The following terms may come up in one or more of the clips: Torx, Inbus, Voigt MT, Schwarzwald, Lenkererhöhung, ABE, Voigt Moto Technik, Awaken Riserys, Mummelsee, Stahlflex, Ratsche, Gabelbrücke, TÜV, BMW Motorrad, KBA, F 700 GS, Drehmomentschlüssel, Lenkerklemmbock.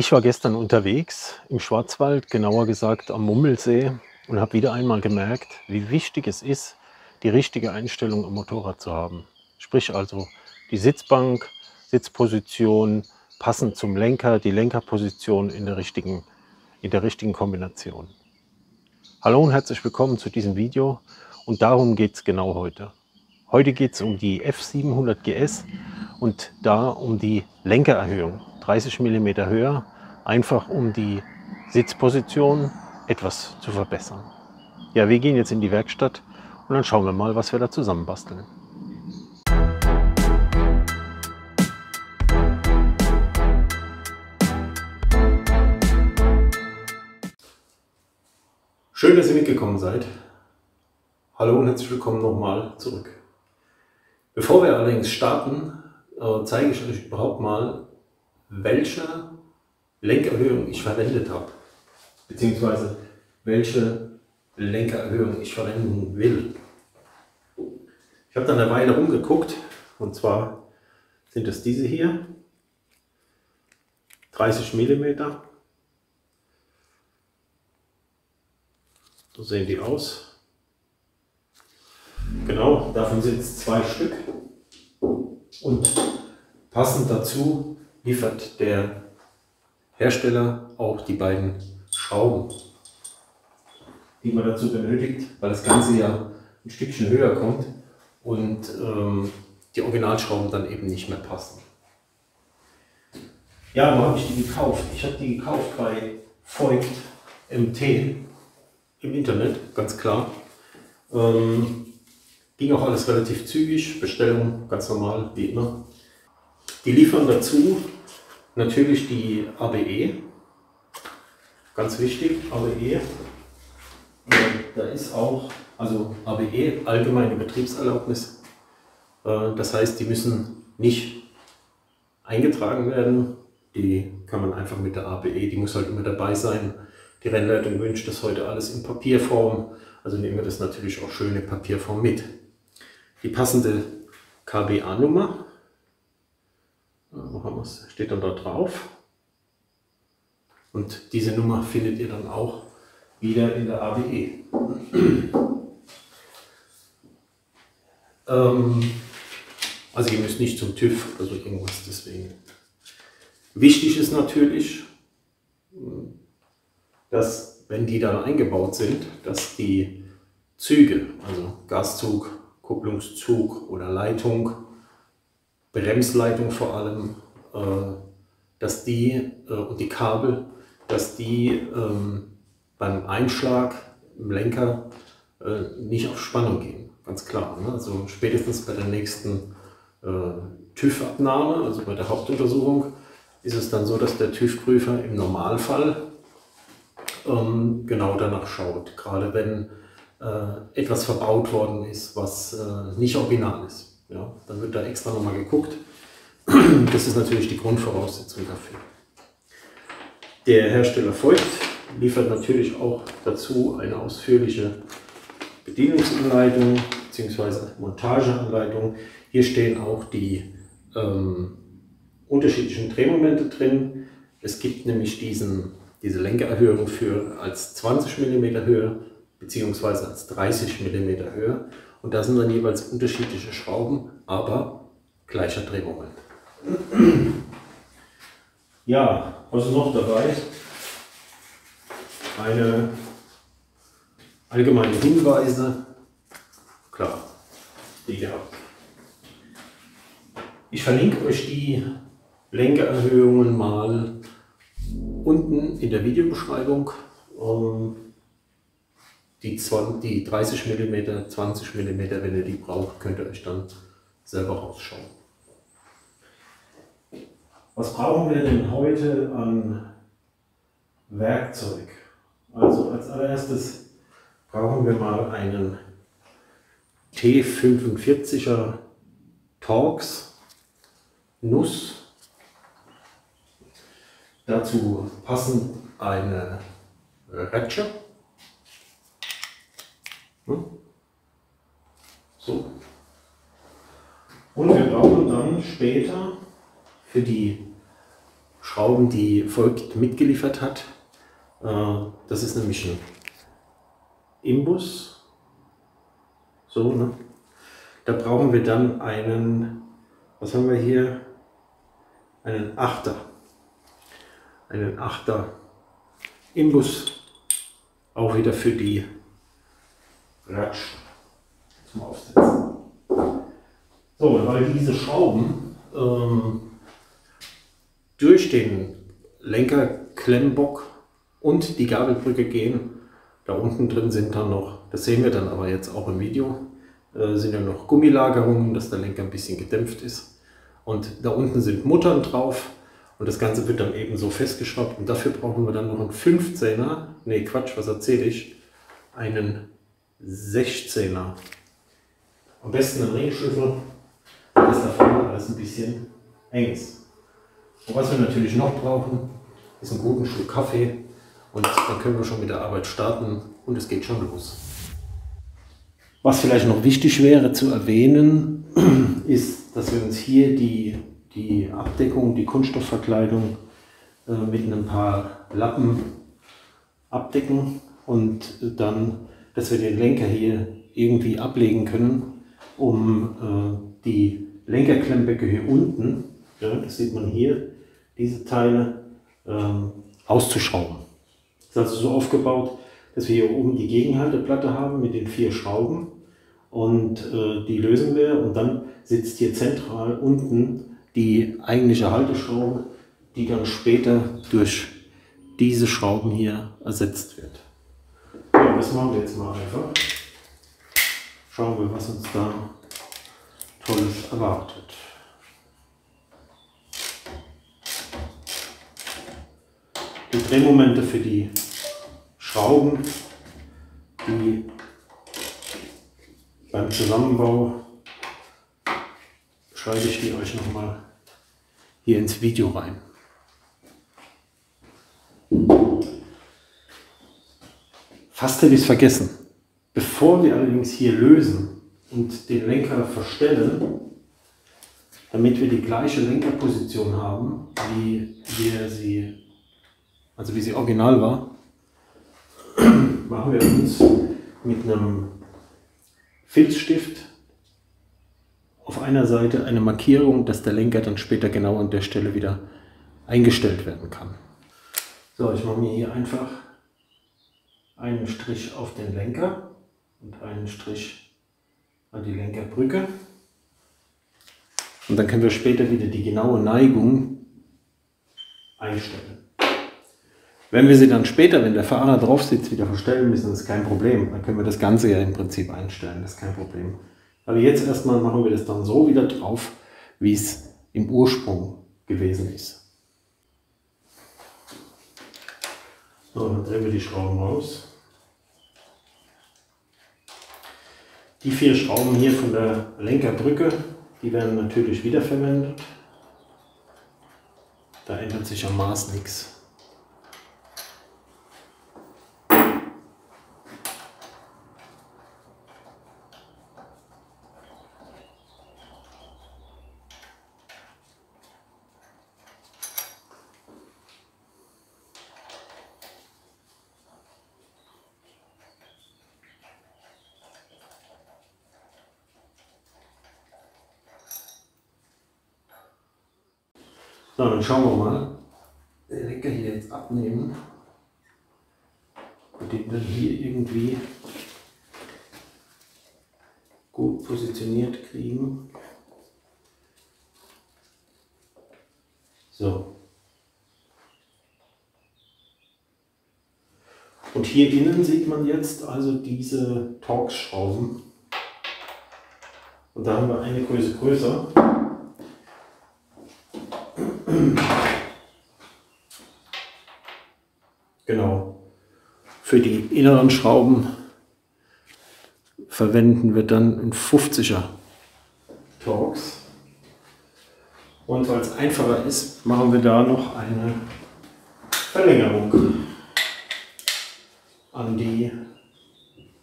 Ich war gestern unterwegs im Schwarzwald, genauer gesagt am Mummelsee, und habe wieder einmal gemerkt, wie wichtig es ist, die richtige Einstellung am Motorrad zu haben. Sprich also die Sitzbank, Sitzposition passend zum Lenker, die Lenkerposition in der richtigen Kombination. Hallo und herzlich willkommen zu diesem Video, und darum geht es genau heute. Heute geht es um die F700 GS und da um die Lenkererhöhung. 30 mm höher, einfach um die Sitzposition etwas zu verbessern. Ja, wir gehen jetzt in die Werkstatt und dann schauen wir mal, was wir da zusammenbasteln. Schön, dass ihr mitgekommen seid. Hallo und herzlich willkommen nochmal zurück. Bevor wir allerdings starten, zeige ich euch überhaupt mal, welche Lenkerhöhung ich verwendet habe, beziehungsweise welche Lenkerhöhung ich verwenden will. Ich habe dann eine Weile rumgeguckt, und zwar sind es diese hier, 30 mm. So sehen die aus. Genau, davon sind es 2 Stück, und passend dazu liefert der Hersteller auch die beiden Schrauben, die man dazu benötigt, weil das Ganze ja ein Stückchen höher kommt und die Originalschrauben dann eben nicht mehr passen. Ja, wo habe ich die gekauft? Ich habe die gekauft bei Voigt MT im Internet, ganz klar. Ging auch alles relativ zügig, Bestellung ganz normal, wie immer. Die liefern dazu natürlich die ABE, ganz wichtig, ABE, da ist auch, also ABE, allgemeine Betriebserlaubnis, das heißt, die müssen nicht eingetragen werden, die kann man einfach mit der ABE, die muss halt immer dabei sein. Die Rennleitung wünscht das heute alles in Papierform, also nehmen wir das natürlich auch schön in Papierform mit. Die passende KBA-Nummer. Wo haben wir es? Steht dann da drauf. Und diese Nummer findet ihr dann auch wieder in der ABE. Also ihr müsst nicht zum TÜV oder so irgendwas deswegen. Wichtig ist natürlich, dass wenn die dann eingebaut sind, dass die Züge, also Gaszug, Kupplungszug oder Leitung, Bremsleitung vor allem, dass die und die Kabel, dass die beim Einschlag im Lenker nicht auf Spannung gehen, ganz klar. Also spätestens bei der nächsten TÜV-Abnahme, also bei der Hauptuntersuchung, ist es dann so, dass der TÜV-Prüfer im Normalfall genau danach schaut, gerade wenn etwas verbaut worden ist, was nicht original ist. Ja, dann wird da extra nochmal geguckt. Das ist natürlich die Grundvoraussetzung dafür. Der Hersteller Voigt liefert natürlich auch dazu eine ausführliche Bedienungsanleitung bzw. Montageanleitung. Hier stehen auch die unterschiedlichen Drehmomente drin. Es gibt nämlich diese Lenkererhöhung als 20 mm Höhe bzw. als 30 mm Höhe. Und da sind dann jeweils unterschiedliche Schrauben, aber gleicher Drehmoment. Ja, was ist noch dabei? Eine allgemeine Hinweise. Klar, die ihr habt. Ich verlinke euch die Lenkererhöhungen mal unten in der Videobeschreibung. Die 30 mm, 20 mm, wenn ihr die braucht, könnt ihr euch dann selber rausschauen. Was brauchen wir denn heute an Werkzeug? Also als allererstes brauchen wir mal einen T45er Torx Nuss. Dazu passend eine Rätsche. So. Und wir brauchen dann später für die Schrauben, die Voigt mitgeliefert hat. Das ist nämlich ein Imbus. So, ne? Da brauchen wir dann einen, was haben wir hier? Einen 8er. Einen 8er Imbus. Auch wieder für die Ratschen zum Aufsetzen. So, weil diese Schrauben durch den Lenkerklemmbock und die Gabelbrücke gehen, da unten drin sind dann noch, das sehen wir dann aber jetzt auch im Video, sind ja noch Gummilagerungen, dass der Lenker ein bisschen gedämpft ist. Und da unten sind Muttern drauf und das Ganze wird dann eben so festgeschraubt. Und dafür brauchen wir dann noch einen 15er, nee Quatsch, was erzähle ich, einen 16er. Am besten einen Ringschlüssel, dass da vorne alles ein bisschen eng ist. Und was wir natürlich noch brauchen, ist einen guten Schluck Kaffee und dann können wir schon mit der Arbeit starten und es geht schon los. Was vielleicht noch wichtig wäre zu erwähnen, ist, dass wir uns hier die Abdeckung, die Kunststoffverkleidung mit ein paar Lappen abdecken und dann, dass wir den Lenker hier irgendwie ablegen können, um die Lenkerklemmböcke hier unten, ja, das sieht man hier, diese Teile auszuschrauben. Das ist also so aufgebaut, dass wir hier oben die Gegenhalteplatte haben mit den 4 Schrauben und die lösen wir und dann sitzt hier zentral unten die eigentliche Halteschraube, die dann später durch diese Schrauben hier ersetzt wird. Ja, das machen wir jetzt mal einfach. Schauen wir, was uns da Tolles erwartet. Die Drehmomente für die Schrauben, die beim Zusammenbau, schreibe ich die euch nochmal hier ins Video rein. Fast hätte ich es vergessen. Bevor wir allerdings hier lösen und den Lenker verstellen, damit wir die gleiche Lenkerposition haben, wie sie original war, machen wir uns mit einem Filzstift auf einer Seite eine Markierung, dass der Lenker dann später genau an der Stelle wieder eingestellt werden kann. So, ich mache mir hier einfach einen Strich auf den Lenker und einen Strich an die Lenkerbrücke. Und dann können wir später wieder die genaue Neigung einstellen. Wenn wir sie dann später, wenn der Fahrer drauf sitzt, wieder verstellen müssen, ist kein Problem. Dann können wir das Ganze ja im Prinzip einstellen, das ist kein Problem. Aber jetzt erstmal machen wir das dann so wieder drauf, wie es im Ursprung gewesen ist. So, dann drehen wir die Schrauben raus. Die 4 Schrauben hier von der Lenkerbrücke, die werden natürlich wiederverwendet. Da ändert sich am Maß nichts. So, dann schauen wir mal, den Lenker hier jetzt abnehmen und den dann hier irgendwie gut positioniert kriegen. So. Und hier innen sieht man jetzt also diese Torx-Schrauben. Und da haben wir eine Größe größer. Genau, für die inneren Schrauben verwenden wir dann einen 50er Torx. Und weil es einfacher ist, machen wir da noch eine Verlängerung an die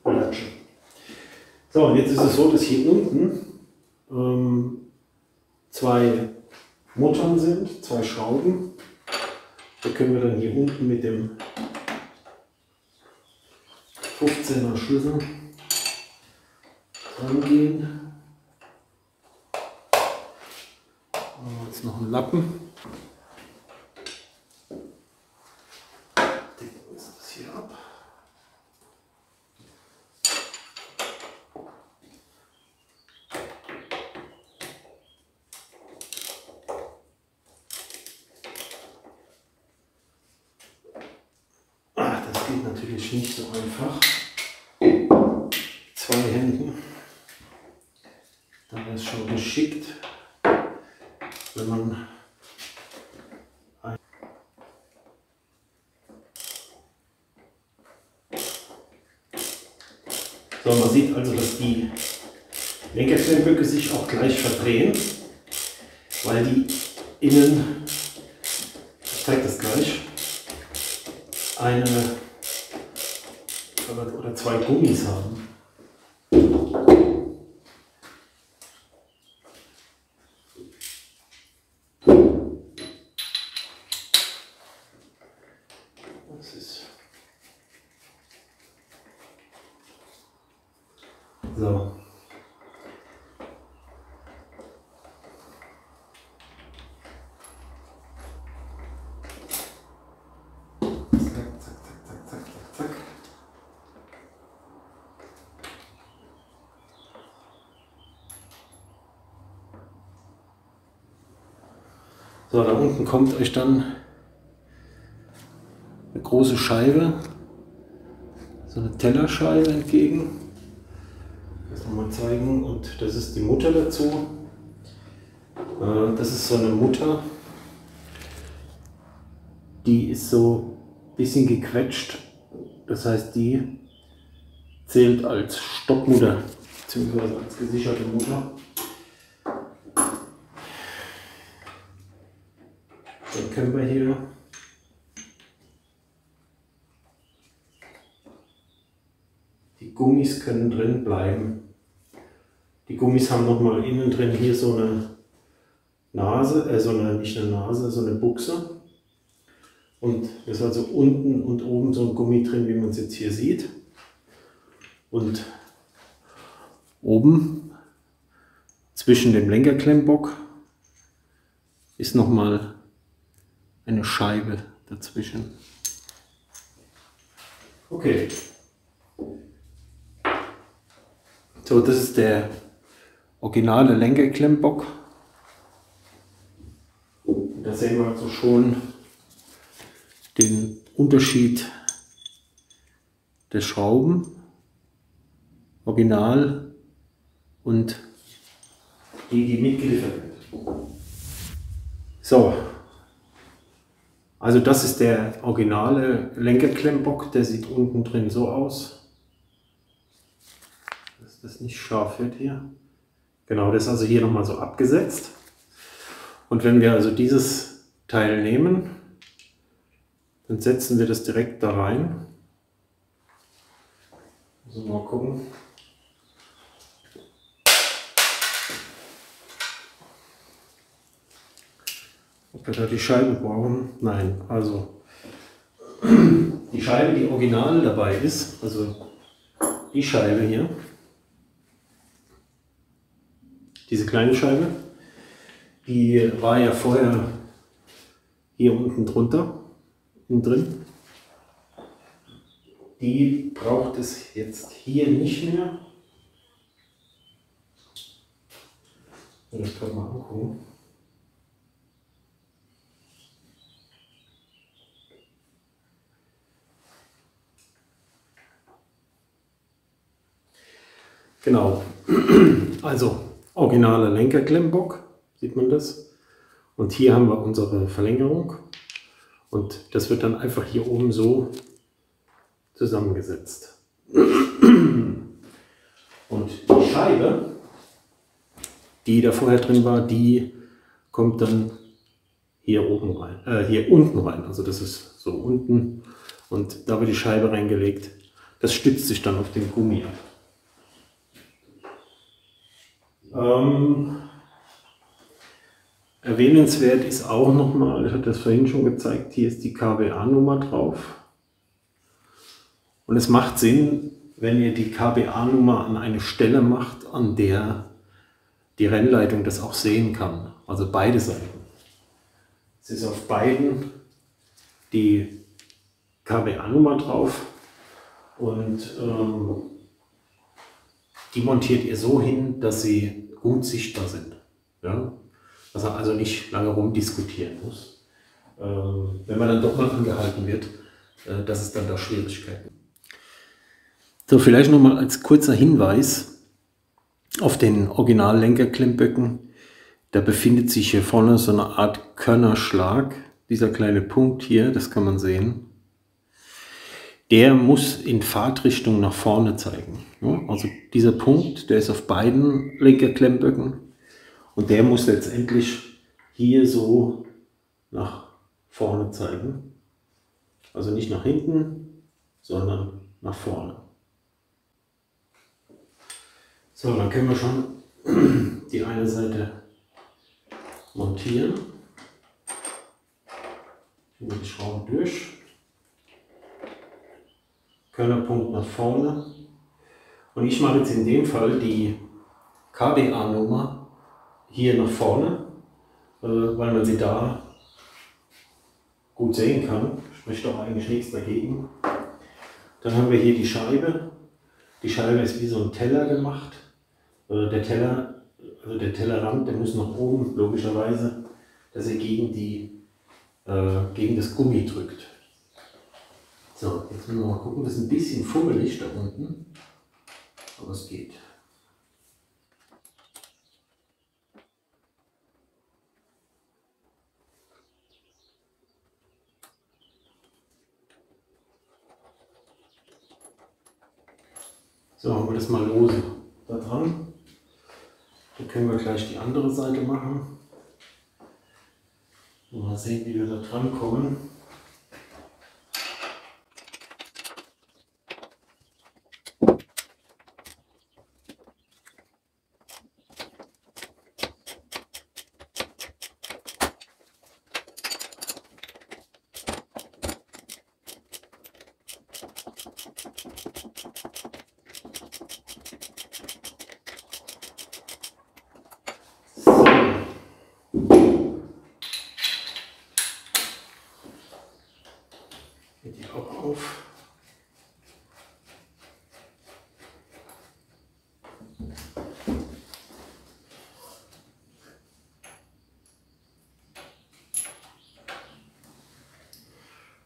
Latsche. So, und jetzt ist es so, dass hier unten 2 Muttern sind, 2 Schrauben Da können wir dann hier unten mit dem 15er Schlüssel rangehen. Jetzt noch einen Lappen. Decken wir uns das hier ab. Das geht natürlich nicht so einfach. Zwei Händen. Da wäre es schon geschickt, wenn man so, man sieht also, dass die Lenkerstellenböcke sich auch gleich verdrehen, weil die innen, ich zeige das gleich, eine oder zwei Gummis haben. Das ist so. So, da unten kommt euch dann eine große Scheibe, so eine Tellerscheibe entgegen. Das nochmal zeigen, und das ist die Mutter dazu. Das ist so eine Mutter, die ist so ein bisschen gequetscht, das heißt, die zählt als Stockmutter bzw. als gesicherte Mutter. Dann können wir hier die Gummis können drin bleiben. Die Gummis haben nochmal innen drin hier so eine Nase, so eine Buchse. Und es ist also unten und oben so ein Gummi drin, wie man es jetzt hier sieht. Und oben zwischen dem Lenkerklemmbock ist nochmal eine Scheibe dazwischen. Okay. So, das ist der originale Lenkerklemmbock. Da sehen wir also schon den Unterschied der Schrauben, original und die, die mitgeliefert werden. So. Also das ist der originale Lenkerklemmbock, der sieht unten drin so aus, dass das nicht scharf wird hier. Genau, das ist also hier nochmal so abgesetzt. Und wenn wir also dieses Teil nehmen, dann setzen wir das direkt da rein. Also mal gucken. Ob wir da die Scheibe brauchen? Nein, also die Scheibe, die original dabei ist, also die Scheibe hier, diese kleine Scheibe, die war ja vorher hier unten drunter, innen drin. Die braucht es jetzt hier nicht mehr. Das kann man angucken. Genau, also originaler Lenkerklemmbock, sieht man das. Und hier haben wir unsere Verlängerung. Und das wird dann einfach hier oben so zusammengesetzt. Und die Scheibe, die da vorher drin war, die kommt dann hier oben rein, hier unten rein. Also das ist so unten. Und da wird die Scheibe reingelegt. Das stützt sich dann auf den Gummi ab. Erwähnenswert ist auch nochmal, ich hatte das vorhin schon gezeigt, hier ist die KBA-Nummer drauf. Und es macht Sinn, wenn ihr die KBA-Nummer an eine Stelle macht, an der die Rennleitung das auch sehen kann. Also beide Seiten. Es ist auf beiden die KBA-Nummer drauf und die montiert ihr so hin, dass sie gut sichtbar sind. Ja? Dass man also nicht lange rumdiskutieren muss. Wenn man dann doch mal angehalten wird, dass es dann da Schwierigkeiten gibt. So, vielleicht nochmal als kurzer Hinweis auf den Originallenkerklemmböcken. Da befindet sich hier vorne so eine Art Körnerschlag. Dieser kleine Punkt hier, das kann man sehen. Der muss in Fahrtrichtung nach vorne zeigen. Also dieser Punkt, der ist auf beiden Lenkerklemmböcken. Und der muss letztendlich hier so nach vorne zeigen. Also nicht nach hinten, sondern nach vorne. So, dann können wir schon die eine Seite montieren. Über die Schraube durch. Körnerpunkt nach vorne. Und ich mache jetzt in dem Fall die KBA-Nummer hier nach vorne, weil man sie da gut sehen kann. Spricht doch eigentlich nichts dagegen. Dann haben wir hier die Scheibe. Die Scheibe ist wie so ein Teller gemacht. Der Teller, also der Tellerrand, der muss nach oben, logischerweise, dass er gegen das Gummi drückt. So, jetzt müssen wir mal gucken, das ist ein bisschen fummelig da unten, aber es geht. So, haben wir das mal lose da dran. Dann können wir gleich die andere Seite machen. Mal sehen, wie wir da dran kommen.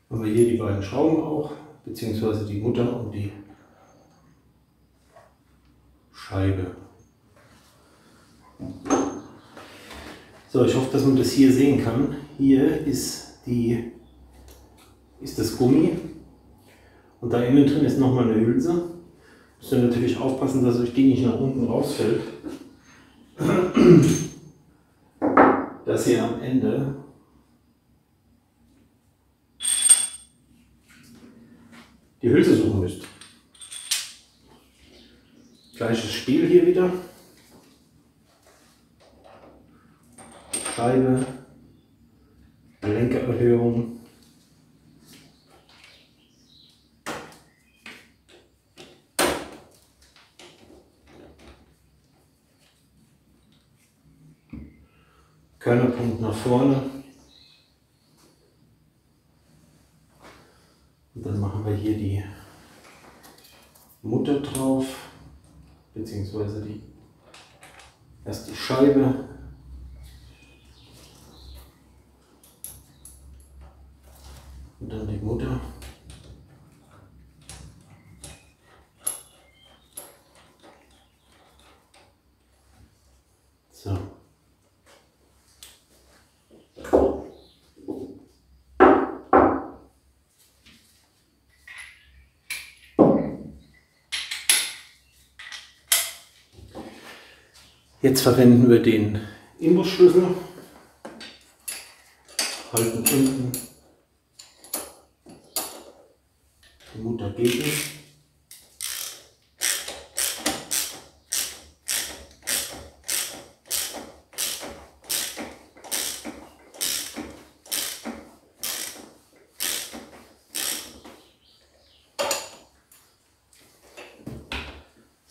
Haben wir hier die beiden Schrauben auch, beziehungsweise die Mutter und die Scheibe. So, ich hoffe, dass man das hier sehen kann. Hier ist das Gummi und da innen drin ist nochmal eine Hülse. Müsst ihr natürlich aufpassen, dass euch die nicht nach unten rausfällt. Dass ihr am Ende die Hülse suchen müsst. Gleiches Spiel hier wieder. Scheibe, Lenkererhöhung. Körnerpunkt nach vorne. Und dann machen wir hier die Mutter drauf, beziehungsweise erst die Scheibe. Und dann die Mutter. So. Jetzt verwenden wir den Imbusschlüssel, halten unten die Mutter gegen.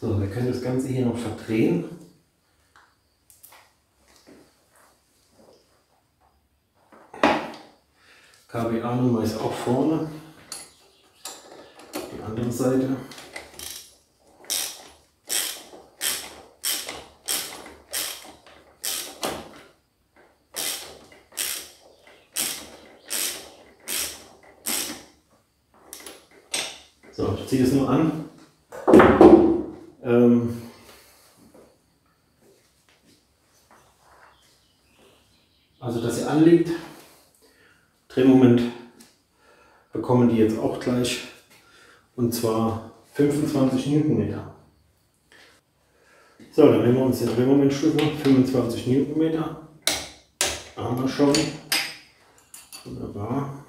So, wir können das Ganze hier noch verdrehen. KBA-Nummer ist auch vorne. Die andere Seite. So, ich ziehe es nur an. Also, dass sie anliegt. Drehmoment bekommen die jetzt auch gleich, und zwar 25 Newtonmeter. So, dann nehmen wir uns den Drehmomentschlüssel, 25 Newtonmeter, haben wir schon, wunderbar.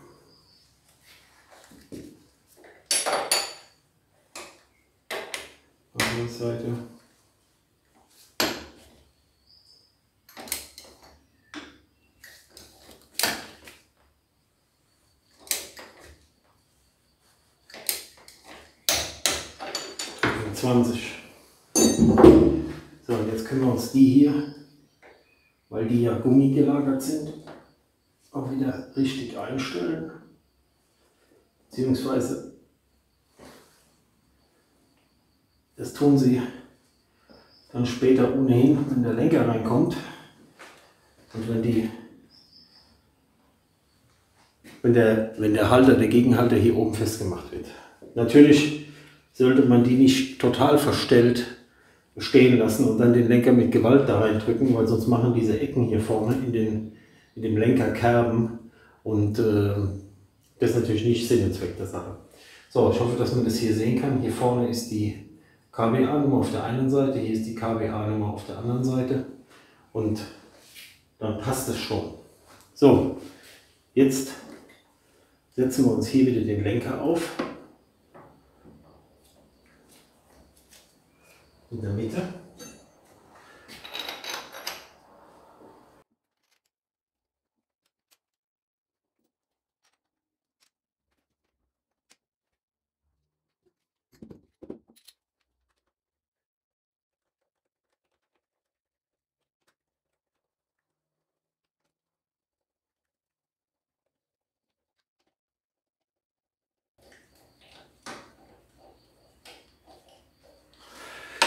Andere Seite. So, und jetzt können wir uns die hier, weil die ja gummigelagert sind, auch wieder richtig einstellen, beziehungsweise das tun sie dann später ohnehin, wenn der Lenker reinkommt und wenn der Halter, der Gegenhalter hier oben festgemacht wird. Natürlich sollte man die nicht total verstellt stehen lassen und dann den Lenker mit Gewalt da reindrücken, weil sonst machen diese Ecken hier vorne in dem Lenker Kerben, und das ist natürlich nicht Sinn und Zweck der Sache. So, ich hoffe, dass man das hier sehen kann. Hier vorne ist die KBA-Nummer auf der einen Seite, hier ist die KBA-Nummer auf der anderen Seite, und dann passt es schon. So, jetzt setzen wir uns hier wieder den Lenker auf. In der Mitte.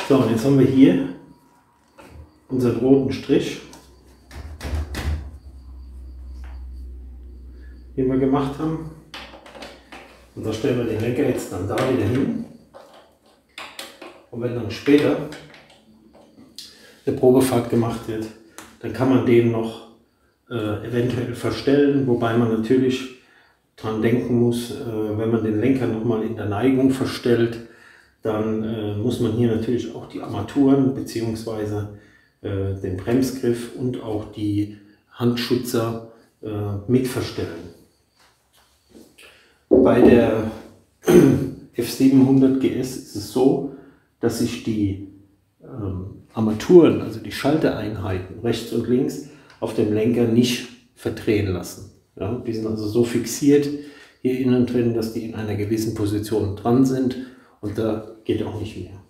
So, und jetzt haben wir hier unseren roten Strich, den wir gemacht haben. Und da stellen wir den Lenker jetzt dann da wieder hin. Und wenn dann später eine Probefahrt gemacht wird, dann kann man den noch eventuell verstellen, wobei man natürlich dran denken muss, wenn man den Lenker nochmal in der Neigung verstellt, dann muss man hier natürlich auch die Armaturen bzw. Den Bremsgriff und auch die Handschützer mit verstellen. Bei der F700 GS ist es so, dass sich die Armaturen, also die Schaltereinheiten rechts und links, auf dem Lenker nicht verdrehen lassen. Ja, die sind also so fixiert hier innen drin, dass die in einer gewissen Position dran sind. Und da geht auch nicht mehr.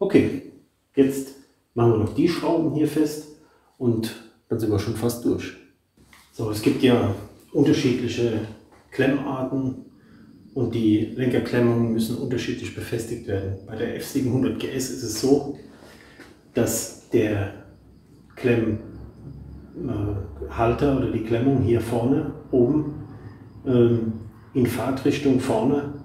Okay, jetzt machen wir noch die Schrauben hier fest und dann sind wir schon fast durch. So, es gibt ja unterschiedliche Klemmarten und die Lenkerklemmungen müssen unterschiedlich befestigt werden. Bei der F700 GS ist es so, dass der Klemmhalter oder die Klemmung hier vorne oben in Fahrtrichtung vorne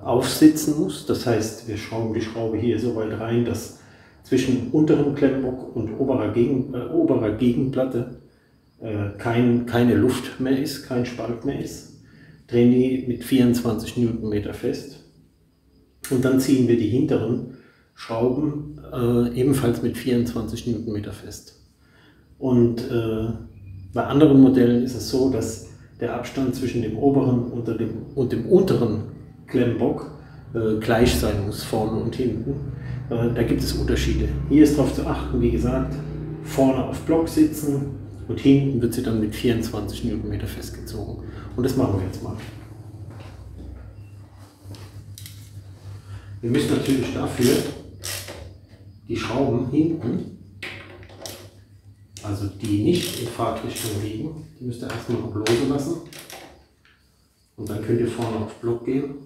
aufsitzen muss. Das heißt, wir schrauben die Schraube hier so weit rein, dass zwischen unterem Klemmbock und oberer Gegenplatte keine Luft mehr ist, kein Spalt mehr ist. Drehen die mit 24 Newtonmeter fest. Und dann ziehen wir die hinteren Schrauben ebenfalls mit 24 Newtonmeter fest. Und bei anderen Modellen ist es so, dass der Abstand zwischen dem oberen und dem unteren Klemmbock gleich sein muss, vorne und hinten. Da gibt es Unterschiede. Hier ist darauf zu achten, wie gesagt, vorne auf Block sitzen und hinten wird sie dann mit 24 Newtonmeter festgezogen. Und das machen wir jetzt mal. Wir müssen natürlich dafür die Schrauben hinten, also die nicht in Fahrtrichtung liegen, die müsst ihr erstmal noch lose lassen. Und dann könnt ihr vorne auf Block gehen.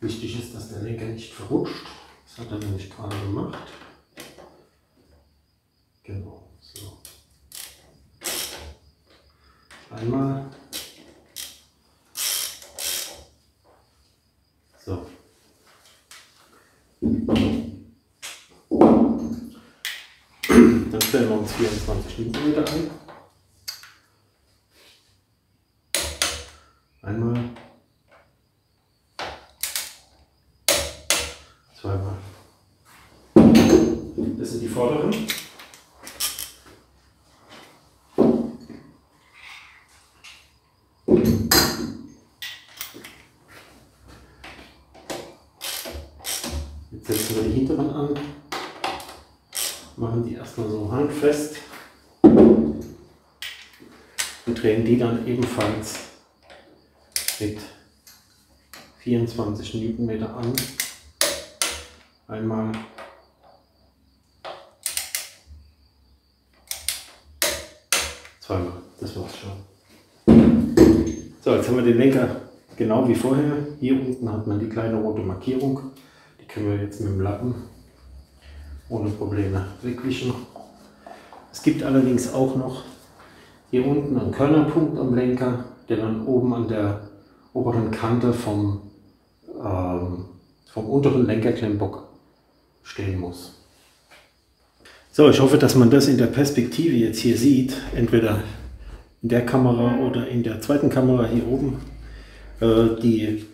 Wichtig ist, dass der Lenker nicht verrutscht. Das hat er nämlich gerade gemacht. Genau, so. Einmal. So. Dann stellen wir uns 24 Nm ein. Einmal. Zweimal. Das sind die vorderen. Jetzt setzen wir die hinteren an, machen die erstmal so handfest und drehen die dann ebenfalls mit 24 Newtonmeter an. Einmal, zweimal, das war's schon. So, jetzt haben wir den Lenker genau wie vorher. Hier unten hat man die kleine rote Markierung. Die können wir jetzt mit dem Lappen ohne Probleme wegwischen. Es gibt allerdings auch noch hier unten einen Körnerpunkt am Lenker, der dann oben an der oberen Kante vom unteren Lenkerklemmbock stehen muss. So, ich hoffe, dass man das in der Perspektive jetzt hier sieht, entweder in der Kamera oder in der zweiten Kamera hier oben, wenn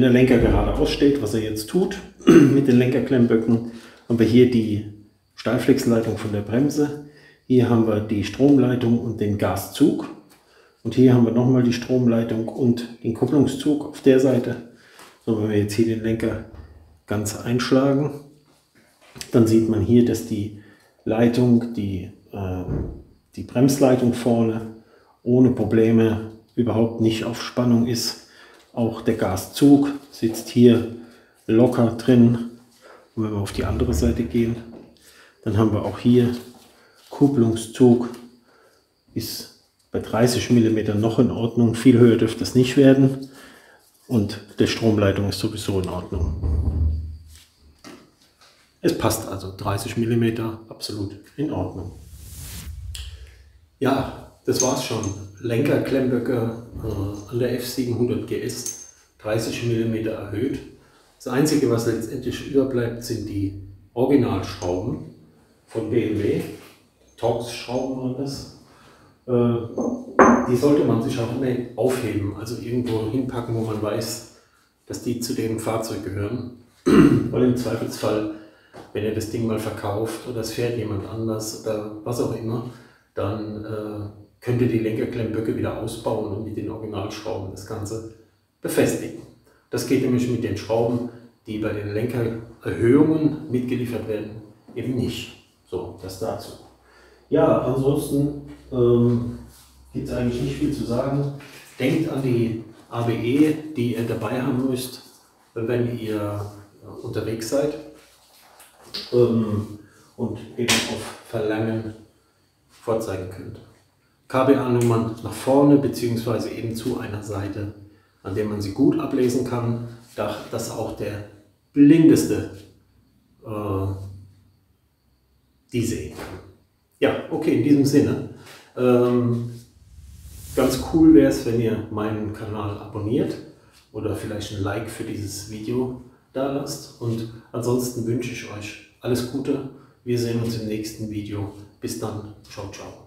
der Lenker geradeaus steht, was er jetzt tut mit den Lenkerklemmböcken, haben wir hier die Stahlflexleitung von der Bremse, hier haben wir die Stromleitung und den Gaszug und hier haben wir nochmal die Stromleitung und den Kupplungszug auf der Seite. So, wenn wir jetzt hier den Lenker ganz einschlagen, dann sieht man hier, dass die Leitung, die Bremsleitung vorne ohne Probleme überhaupt nicht auf Spannung ist. Auch der Gaszug sitzt hier locker drin. Und wenn wir auf die andere Seite gehen, dann haben wir auch hier Kupplungszug, ist bei 30 mm noch in Ordnung. Viel höher dürfte das nicht werden. Und die Stromleitung ist sowieso in Ordnung. Es passt also, 30 mm absolut in Ordnung. Ja, das war's schon. Lenkerklemmböcke an der F700 GS 30 mm erhöht. Das einzige, was letztendlich überbleibt, sind die Originalschrauben von BMW. Torx-Schrauben waren das. Die sollte man sich auch immer aufheben, also irgendwo hinpacken, wo man weiß, dass die zu dem Fahrzeug gehören. Weil im Zweifelsfall, wenn ihr das Ding mal verkauft oder es fährt jemand anders oder was auch immer, dann könnt ihr die Lenkerklemmböcke wieder ausbauen und mit den Originalschrauben das Ganze befestigen. Das geht nämlich mit den Schrauben, die bei den Lenkererhöhungen mitgeliefert werden, eben nicht. So, das dazu. Ja, ansonsten gibt es eigentlich nicht viel zu sagen. Denkt an die ABE, die ihr dabei haben müsst, wenn ihr unterwegs seid und eben auf Verlangen vorzeigen könnt. KBA-Nummern nach vorne bzw. eben zu einer Seite, an der man sie gut ablesen kann, dass auch der Blindeste die sehen kann. Ja, okay, in diesem Sinne. Ganz cool wäre es, wenn ihr meinen Kanal abonniert oder vielleicht ein Like für dieses Video da lasst. Und ansonsten wünsche ich euch alles Gute. Wir sehen uns im nächsten Video. Bis dann. Ciao, ciao.